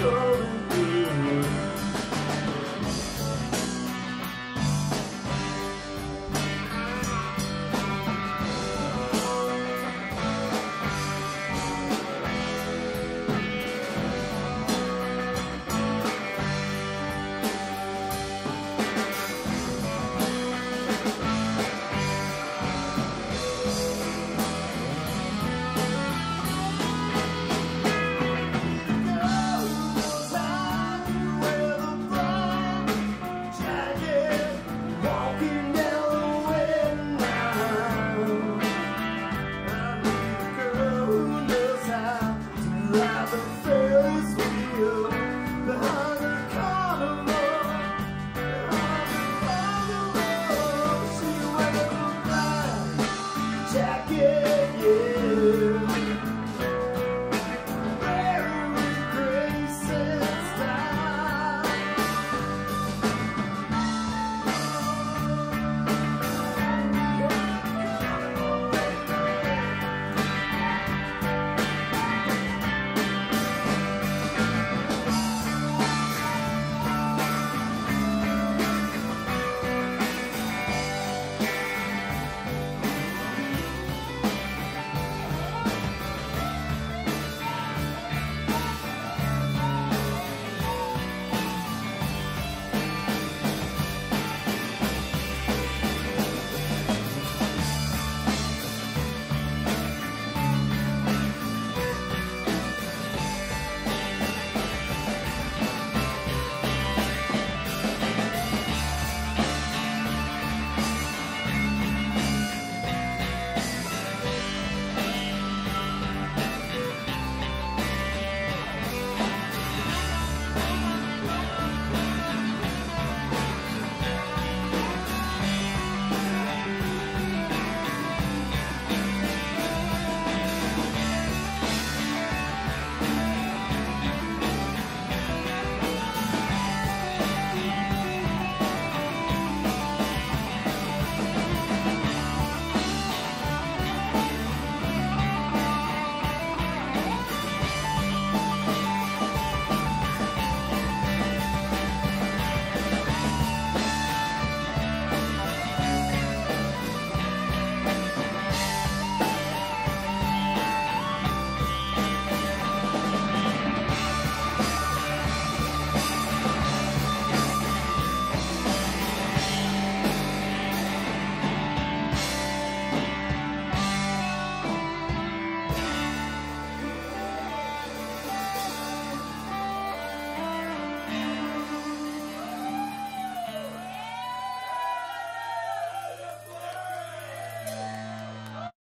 golden.